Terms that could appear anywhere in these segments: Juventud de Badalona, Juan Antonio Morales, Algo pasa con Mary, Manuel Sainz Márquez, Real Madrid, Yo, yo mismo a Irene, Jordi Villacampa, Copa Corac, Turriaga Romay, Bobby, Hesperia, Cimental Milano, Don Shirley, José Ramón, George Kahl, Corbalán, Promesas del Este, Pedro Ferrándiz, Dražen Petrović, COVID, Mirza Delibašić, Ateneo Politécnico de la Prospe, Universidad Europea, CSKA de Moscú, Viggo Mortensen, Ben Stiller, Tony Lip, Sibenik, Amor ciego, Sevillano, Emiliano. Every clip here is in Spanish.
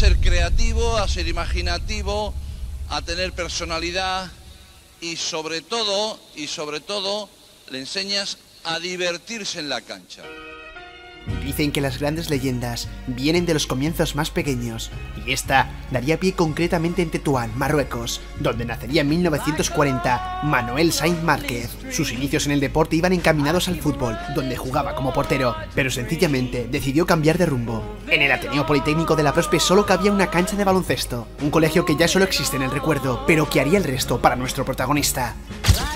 ser creativo, a ser imaginativo, a tener personalidad y sobre todo, le enseñas a divertirse en la cancha. Dicen que las grandes leyendas vienen de los comienzos más pequeños, y esta daría pie concretamente en Tetuán, Marruecos, donde nacería en 1940 Manuel Sainz Márquez. Sus inicios en el deporte iban encaminados al fútbol, donde jugaba como portero, pero sencillamente decidió cambiar de rumbo. En el Ateneo Politécnico de la Prospe solo cabía una cancha de baloncesto, un colegio que ya solo existe en el recuerdo, pero que haría el resto para nuestro protagonista.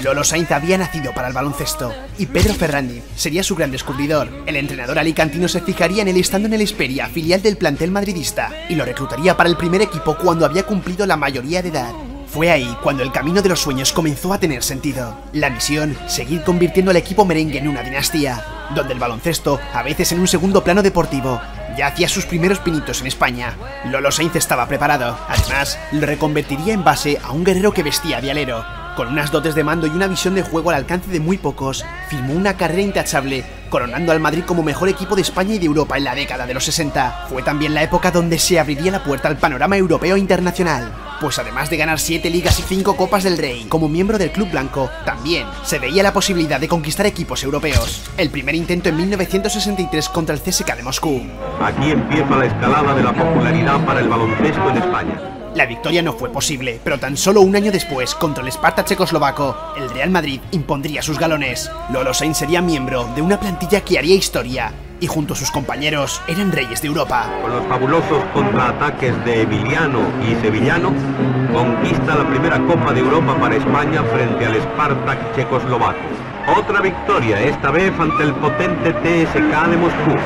Lolo Sainz había nacido para el baloncesto, y Pedro Ferrándiz sería su gran descubridor. El entrenador alicantino se fijaría en él estando en el Hesperia, filial del plantel madridista, y lo reclutaría para el primer equipo cuando había cumplido la mayoría de edad. Fue ahí cuando el camino de los sueños comenzó a tener sentido. La misión, seguir convirtiendo al equipo merengue en una dinastía, donde el baloncesto, a veces en un segundo plano deportivo, ya hacía sus primeros pinitos en España. Lolo Sainz estaba preparado, además lo reconvertiría en base a un guerrero que vestía de alero. Con unas dotes de mando y una visión de juego al alcance de muy pocos, firmó una carrera intachable, coronando al Madrid como mejor equipo de España y de Europa en la década de los 60. Fue también la época donde se abriría la puerta al panorama europeo e internacional, pues además de ganar 7 ligas y 5 Copas del Rey, como miembro del Club Blanco, también se veía la posibilidad de conquistar equipos europeos. El primer intento en 1963 contra el CSKA de Moscú. Aquí empieza la escalada de la popularidad para el baloncesto en España. La victoria no fue posible, pero tan solo un año después, contra el Spartak Checoslovaco, el Real Madrid impondría sus galones. Lolo Sainz sería miembro de una plantilla que haría historia, y junto a sus compañeros eran reyes de Europa. Con los fabulosos contraataques de Emiliano y Sevillano, conquista la primera Copa de Europa para España frente al Spartak Checoslovaco. Otra victoria, esta vez ante el potente CSKA de Moscú.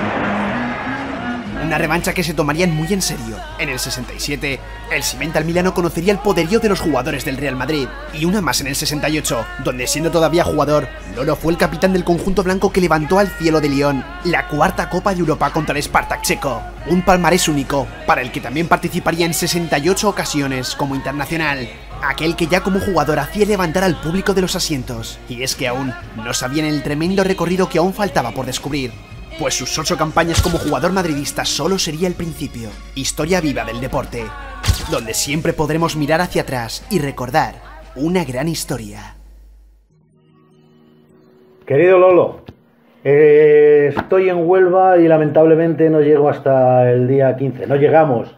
Una revancha que se tomarían muy en serio. En el 67, el Cimental Milano conocería el poderío de los jugadores del Real Madrid, y una más en el 68, donde siendo todavía jugador, Lolo fue el capitán del conjunto blanco que levantó al cielo de Lyon la cuarta Copa de Europa contra el Spartak Checo. Un palmarés único, para el que también participaría en 68 ocasiones como internacional. Aquel que ya como jugador hacía levantar al público de los asientos. Y es que aún no sabían el tremendo recorrido que aún faltaba por descubrir, pues sus 8 campañas como jugador madridista solo sería el principio. Historia viva del deporte, donde siempre podremos mirar hacia atrás y recordar una gran historia. Querido Lolo, estoy en Huelva y lamentablemente no llego hasta el día 15. No llegamos.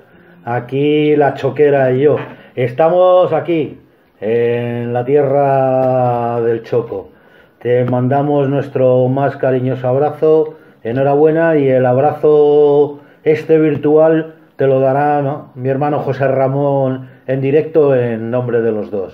Aquí la Choquera y yo. Estamos aquí, en la tierra del Choco. Te mandamos nuestro más cariñoso abrazo. Enhorabuena, y el abrazo este virtual te lo dará, ¿no?, mi hermano José Ramón en directo en nombre de los dos.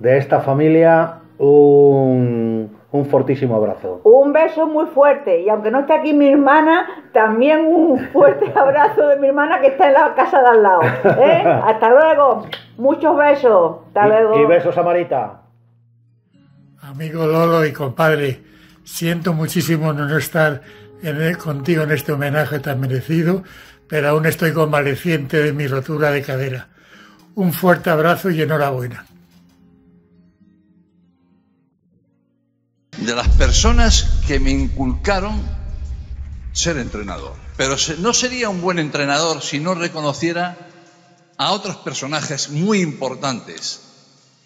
De esta familia, un fortísimo abrazo. Un beso muy fuerte, y aunque no esté aquí mi hermana, también un fuerte abrazo de mi hermana que está en la casa de al lado, ¿eh? Hasta luego, muchos besos. Hasta luego. Y besos a Marita. Amigo Lolo y compadre, siento muchísimo no estar contigo en este homenaje tan merecido, pero aún estoy convaleciente de mi rotura de cadera. Un fuerte abrazo y enhorabuena. De las personas que me inculcaron ser entrenador, pero no sería un buen entrenador si no reconociera a otros personajes muy importantes,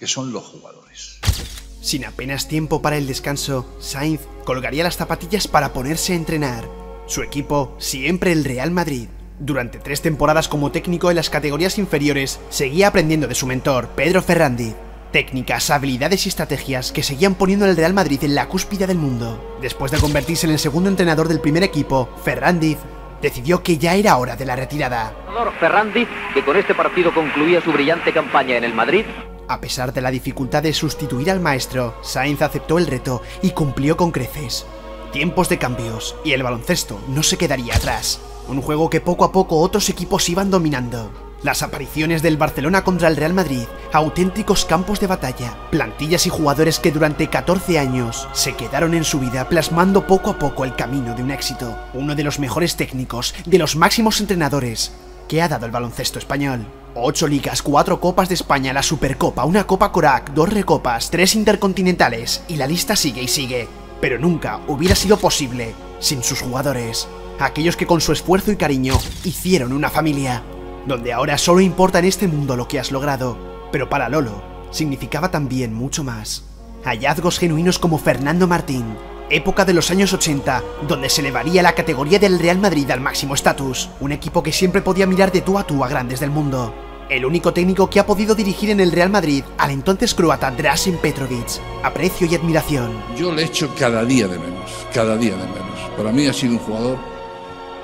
que son los jugadores. Sin apenas tiempo para el descanso, Sainz colgaría las zapatillas para ponerse a entrenar. Su equipo, siempre el Real Madrid. Durante 3 temporadas como técnico en las categorías inferiores, seguía aprendiendo de su mentor, Pedro Ferrándiz. Técnicas, habilidades y estrategias que seguían poniendo al Real Madrid en la cúspide del mundo. Después de convertirse en el segundo entrenador del primer equipo, Ferrándiz decidió que ya era hora de la retirada. Ferrándiz, que con este partido concluía su brillante campaña en el Madrid. A pesar de la dificultad de sustituir al maestro, Sainz aceptó el reto y cumplió con creces. Tiempos de cambios, y el baloncesto no se quedaría atrás. Un juego que poco a poco otros equipos iban dominando. Las apariciones del Barcelona contra el Real Madrid, auténticos campos de batalla, plantillas y jugadores que durante 14 años se quedaron en su vida plasmando poco a poco el camino de un éxito. Uno de los mejores técnicos, de los máximos entrenadores que ha dado el baloncesto español. 8 ligas, 4 copas de España, la Supercopa, una Copa Corac, 2 recopas, 3 intercontinentales, y la lista sigue y sigue. Pero nunca hubiera sido posible sin sus jugadores, aquellos que con su esfuerzo y cariño hicieron una familia. donde ahora solo importa en este mundo lo que has logrado, pero para Lolo significaba también mucho más. Hallazgos genuinos como Fernando Martín, época de los años 80, donde se elevaría la categoría del Real Madrid al máximo estatus, un equipo que siempre podía mirar de tú a grandes del mundo. El único técnico que ha podido dirigir en el Real Madrid al entonces croata Dražen Petrović. Aprecio y admiración. Yo le echo cada día de menos, cada día de menos. Para mí ha sido un jugador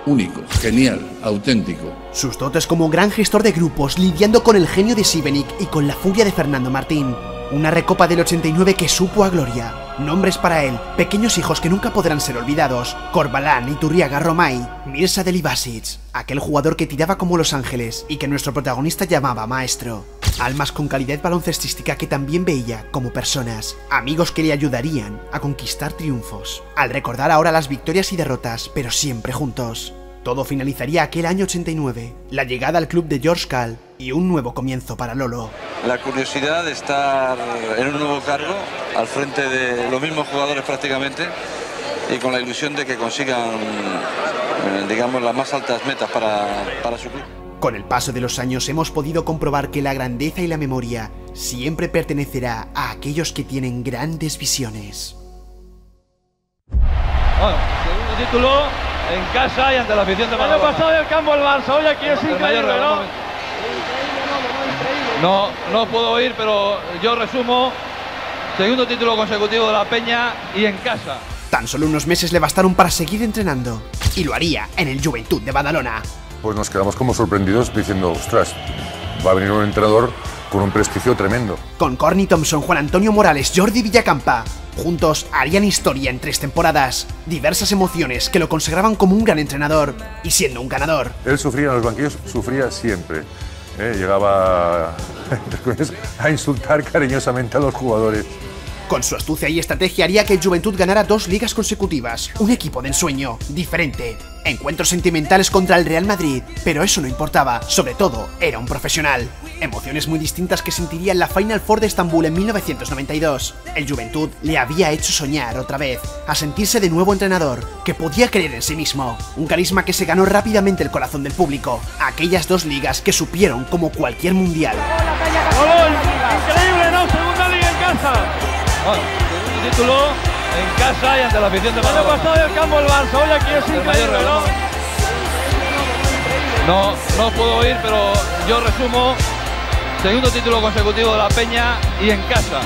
único, genial, auténtico. Sus dotes como gran gestor de grupos, lidiando con el genio de Sibenik y con la furia de Fernando Martín. Una recopa del 89 que supo a gloria. Nombres para él, pequeños hijos que nunca podrán ser olvidados: Corbalán y Turriaga Romay, Mirza Delibašić, aquel jugador que tiraba como los ángeles y que nuestro protagonista llamaba maestro. Almas con calidad baloncestística que también veía como personas, amigos que le ayudarían a conquistar triunfos, al recordar ahora las victorias y derrotas, pero siempre juntos. Todo finalizaría aquel año 89, la llegada al club de George Kahl y un nuevo comienzo para Lolo. La curiosidad de estar en un nuevo cargo, al frente de los mismos jugadores prácticamente, y con la ilusión de que consigan, digamos, las más altas metas para su club. Con el paso de los años hemos podido comprobar que la grandeza y la memoria siempre pertenecerá a aquellos que tienen grandes visiones. Bueno, segundo título en casa y ante la afición de Badalona. El año pasado del campo el Barça, hoy aquí es increíble, ¿no? No puedo ir, pero yo resumo: segundo título consecutivo de la Peña y en casa. Tan solo unos meses le bastaron para seguir entrenando, y lo haría en el Juventud de Badalona. Pues nos quedamos como sorprendidos diciendo: ostras, va a venir un entrenador con un prestigio tremendo. Con Corny Thompson, Juan Antonio Morales, Jordi Villacampa, juntos harían historia en 3 temporadas. Diversas emociones que lo consagraban como un gran entrenador y siendo un ganador. Él sufría en los banquillos, sufría siempre. Llegaba a insultar cariñosamente a los jugadores. Con su astucia y estrategia haría que el Juventut ganara 2 ligas consecutivas. Un equipo de ensueño, diferente. Encuentros sentimentales contra el Real Madrid, pero eso no importaba. Sobre todo, era un profesional. Emociones muy distintas que sentiría en la Final Four de Estambul en 1992. El Juventut le había hecho soñar otra vez, a sentirse de nuevo entrenador, que podía creer en sí mismo. Un carisma que se ganó rápidamente el corazón del público. Aquellas 2 ligas que supieron como cualquier mundial. ¡Increíble, ¿no? Segunda liga en casa. Bueno, segundo título en casa y ante la afición de Badalona. El año pasado del campo el Barça, hoy aquí es increíble, ¿no? No puedo ir, pero yo resumo: segundo título consecutivo de la Peña y en casa.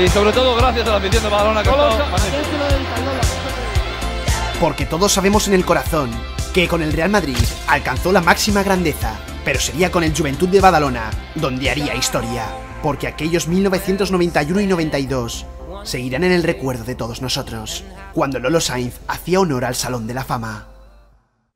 Y sobre todo gracias a la afición de Badalona, que ha estado magnífico. Porque todos sabemos en el corazón que con el Real Madrid alcanzó la máxima grandeza, pero sería con el Juventud de Badalona donde haría historia. Porque aquellos 1991 y 92 seguirán en el recuerdo de todos nosotros, cuando Lolo Sainz hacía honor al Salón de la Fama.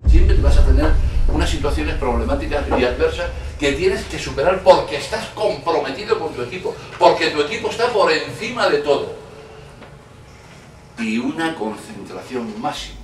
Siempre vas a tener unas situaciones problemáticas y adversas que tienes que superar porque estás comprometido con tu equipo, porque tu equipo está por encima de todo. Y una concentración máxima.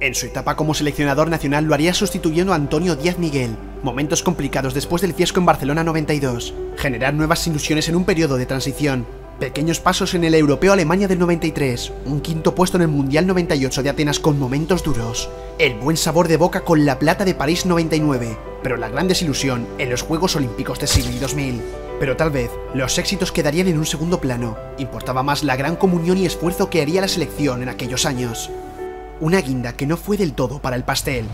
En su etapa como seleccionador nacional lo haría sustituyendo a Antonio Díaz Miguel. Momentos complicados después del fiasco en Barcelona 92. Generar nuevas ilusiones en un periodo de transición. Pequeños pasos en el Europeo Alemania del 93. Un 5.º puesto en el Mundial 98 de Atenas con momentos duros. El buen sabor de boca con la plata de París 99. Pero la gran desilusión en los Juegos Olímpicos de Sydney 2000. Pero tal vez los éxitos quedarían en un segundo plano. Importaba más la gran comunión y esfuerzo que haría la selección en aquellos años. Una guinda que no fue del todo para el pastel,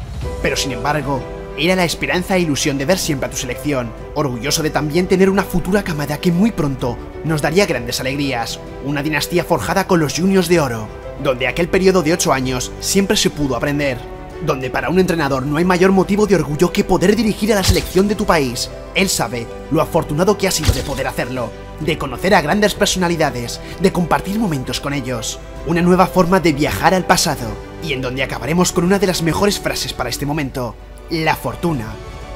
pero sin embargo, era la esperanza e ilusión de ver siempre a tu selección, orgulloso de también tener una futura camada que muy pronto nos daría grandes alegrías, una dinastía forjada con los Juniors de Oro, donde aquel periodo de 8 años siempre se pudo aprender, donde para un entrenador no hay mayor motivo de orgullo que poder dirigir a la selección de tu país. Él sabe lo afortunado que ha sido de poder hacerlo, de conocer a grandes personalidades, de compartir momentos con ellos. Una nueva forma de viajar al pasado, y en donde acabaremos con una de las mejores frases para este momento: la fortuna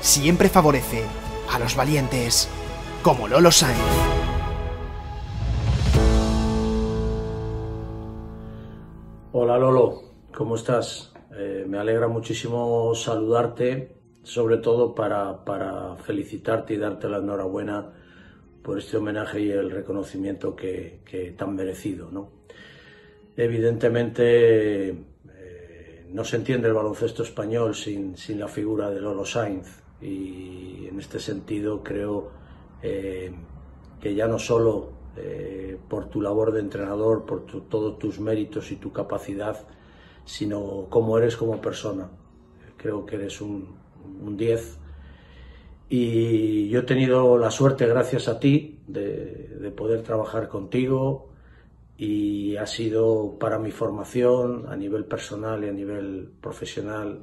siempre favorece a los valientes, como Lolo Sainz. Hola Lolo, ¿cómo estás? Me alegra muchísimo saludarte, sobre todo para felicitarte y darte la enhorabuena por este homenaje y el reconocimiento que tan merecido, ¿no? Evidentemente no se entiende el baloncesto español sin la figura de Lolo Sainz y en este sentido creo que ya no solo por tu labor de entrenador, por todos tus méritos y tu capacidad, sino cómo eres como persona. Creo que eres un 10. Y yo he tenido la suerte, gracias a ti, de poder trabajar contigo, y ha sido para mi formación a nivel personal y a nivel profesional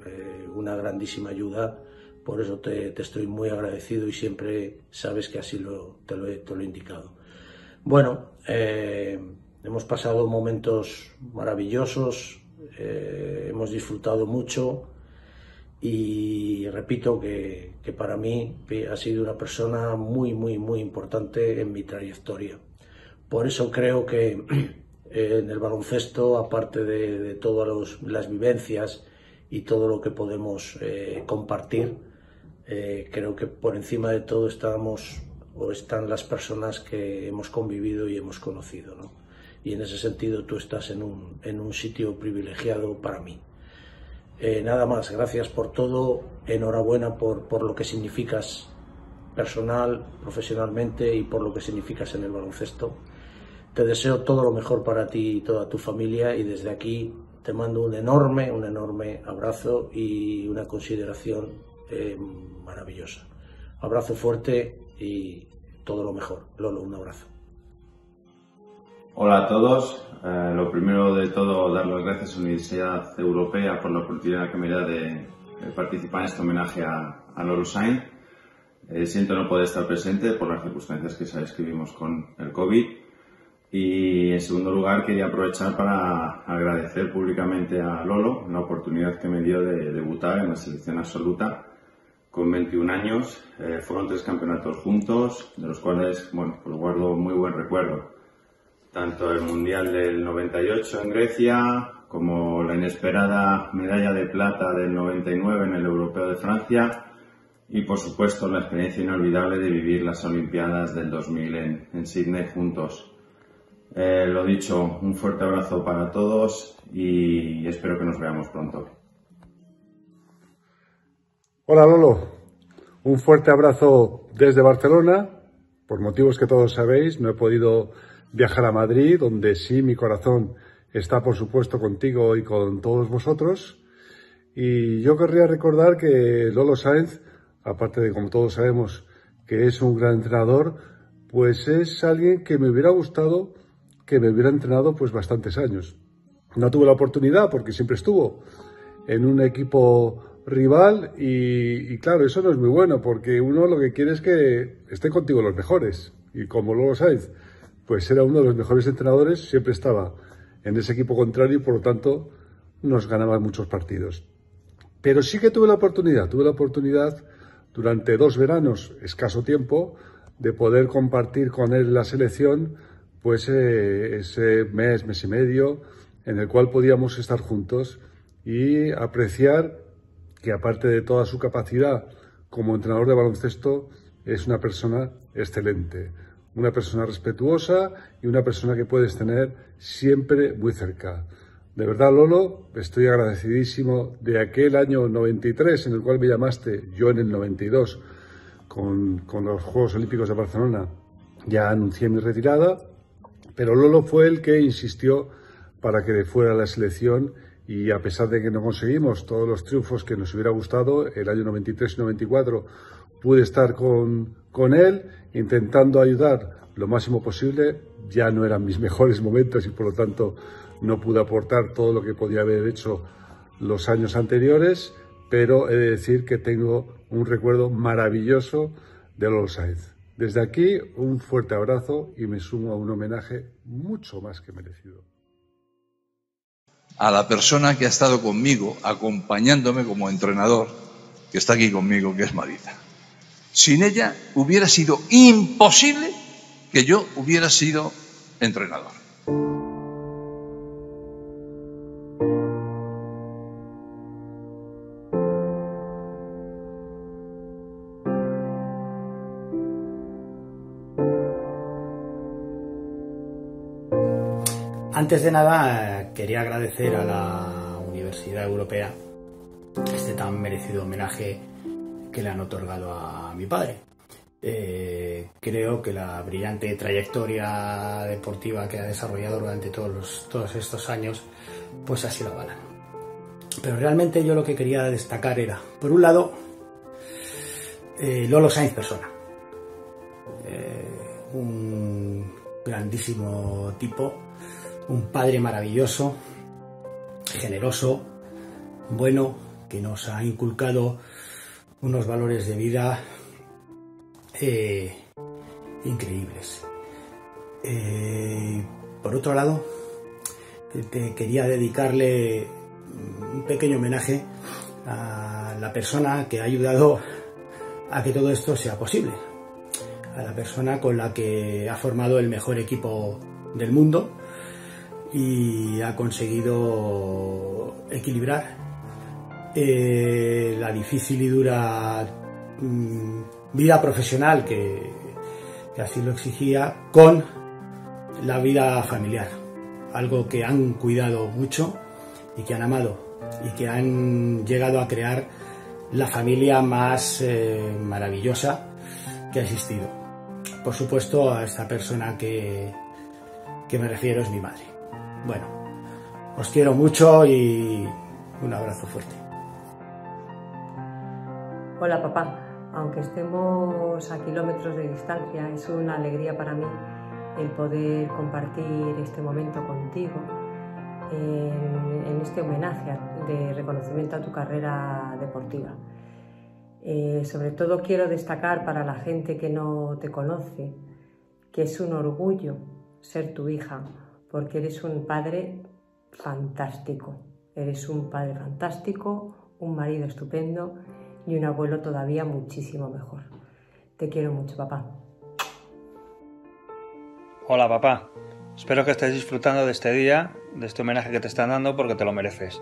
una grandísima ayuda. Por eso te estoy muy agradecido y siempre sabes que así te lo he indicado. Bueno, hemos pasado momentos maravillosos, hemos disfrutado mucho y repito que para mí ha sido una persona muy, muy, muy importante en mi trayectoria. Por eso creo que en el baloncesto, aparte de todas las vivencias y todo lo que podemos compartir, creo que por encima de todo estamos o están las personas que hemos convivido y hemos conocido, ¿no? Y en ese sentido tú estás en un sitio privilegiado para mí. Nada más, gracias por todo, enhorabuena por lo que significas personal, profesionalmente y por lo que significas en el baloncesto. Te deseo todo lo mejor para ti y toda tu familia y desde aquí te mando un enorme abrazo y una consideración maravillosa. Abrazo fuerte y todo lo mejor. Lolo, un abrazo. Hola a todos. Lo primero de todo, dar las gracias a la Universidad Europea por la oportunidad que me da de participar en este homenaje a Lolo Sainz. Siento no poder estar presente por las circunstancias que sabéis que vivimos con el COVID. Y en segundo lugar, quería aprovechar para agradecer públicamente a Lolo la oportunidad que me dio de debutar en la selección absoluta con 21 años. Fueron 3 campeonatos juntos, de los cuales, bueno, pues guardo muy buen recuerdo. Tanto el Mundial del 98 en Grecia, como la inesperada medalla de plata del 99 en el Europeo de Francia, y por supuesto la experiencia inolvidable de vivir las Olimpiadas del 2000 en Sídney juntos. Lo dicho, un fuerte abrazo para todos y espero que nos veamos pronto. Hola Lolo, un fuerte abrazo desde Barcelona. Por motivos que todos sabéis, no he podido viajar a Madrid, donde sí mi corazón está por supuesto contigo y con todos vosotros. Y yo querría recordar que Lolo Sainz, aparte de como todos sabemos que es un gran entrenador, pues es alguien que me hubiera gustado que me hubiera entrenado pues bastantes años. No tuve la oportunidad porque siempre estuvo en un equipo rival y claro, eso no es muy bueno porque uno lo que quiere es que estén contigo los mejores y como Lolo Sainz pues era uno de los mejores entrenadores, siempre estaba en ese equipo contrario y por lo tanto nos ganaba muchos partidos. Pero sí que tuve la oportunidad durante 2 veranos, escaso tiempo, de poder compartir con él la selección pues ese mes y medio, en el cual podíamos estar juntos y apreciar que aparte de toda su capacidad como entrenador de baloncesto, es una persona excelente, una persona respetuosa y una persona que puedes tener siempre muy cerca. De verdad, Lolo, estoy agradecidísimo de aquel año 93 en el cual me llamaste, yo en el 92, con los Juegos Olímpicos de Barcelona, ya anuncié mi retirada. Pero Lolo fue el que insistió para que fuera la selección y a pesar de que no conseguimos todos los triunfos que nos hubiera gustado, el año 93 y 94 pude estar con él intentando ayudar lo máximo posible. Ya no eran mis mejores momentos y por lo tanto no pude aportar todo lo que podía haber hecho los años anteriores, pero he de decir que tengo un recuerdo maravilloso de Lolo Sainz. Desde aquí, un fuerte abrazo y me sumo a un homenaje mucho más que merecido. A la persona que ha estado conmigo, acompañándome como entrenador, que está aquí conmigo, que es Marita. Sin ella hubiera sido imposible que yo hubiera sido entrenador. Antes de nada, quería agradecer a la Universidad Europea este tan merecido homenaje que le han otorgado a mi padre. Creo que la brillante trayectoria deportiva que ha desarrollado durante todos estos años pues así lo avalan. Pero realmente yo lo que quería destacar era, por un lado, Lolo Sainz persona, un grandísimo tipo, un padre maravilloso, generoso, bueno, que nos ha inculcado unos valores de vida increíbles. Por otro lado, quería dedicarle un pequeño homenaje a la persona que ha ayudado a que todo esto sea posible, a la persona con la que ha formado el mejor equipo del mundo y ha conseguido equilibrar la difícil y dura vida profesional que así lo exigía con la vida familiar, algo que han cuidado mucho y que han amado y que han llegado a crear la familia más maravillosa que ha existido. Por supuesto, a esta persona que me refiero es mi madre. Bueno, os quiero mucho y un abrazo fuerte. Hola, papá. Aunque estemos a kilómetros de distancia, es una alegría para mí el poder compartir este momento contigo en este homenaje de reconocimiento a tu carrera deportiva. Sobre todo quiero destacar para la gente que no te conoce que es un orgullo ser tu hija, porque eres un padre fantástico. Eres un padre fantástico, un marido estupendo y un abuelo todavía muchísimo mejor. Te quiero mucho, papá. Hola, papá. Espero que estés disfrutando de este día, de este homenaje que te están dando, porque te lo mereces.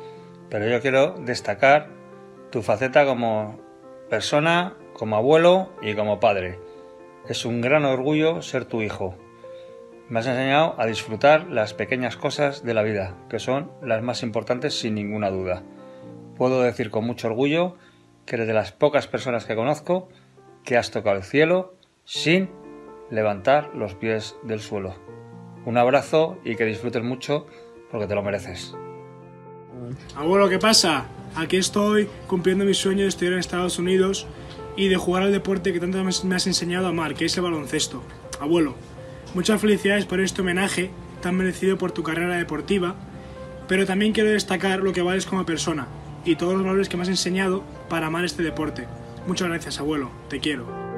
Pero yo quiero destacar tu faceta como persona, como abuelo y como padre. Es un gran orgullo ser tu hijo. Me has enseñado a disfrutar las pequeñas cosas de la vida, que son las más importantes sin ninguna duda. Puedo decir con mucho orgullo que eres de las pocas personas que conozco que has tocado el cielo sin levantar los pies del suelo. Un abrazo y que disfrutes mucho porque te lo mereces. Abuelo, ¿qué pasa? Aquí estoy cumpliendo mi sueño de estudiar en Estados Unidos y de jugar al deporte que tanto me has enseñado a amar, que es el baloncesto. Abuelo, muchas felicidades por este homenaje tan merecido por tu carrera deportiva, pero también quiero destacar lo que vales como persona y todos los valores que me has enseñado para amar este deporte. Muchas gracias, abuelo. Te quiero.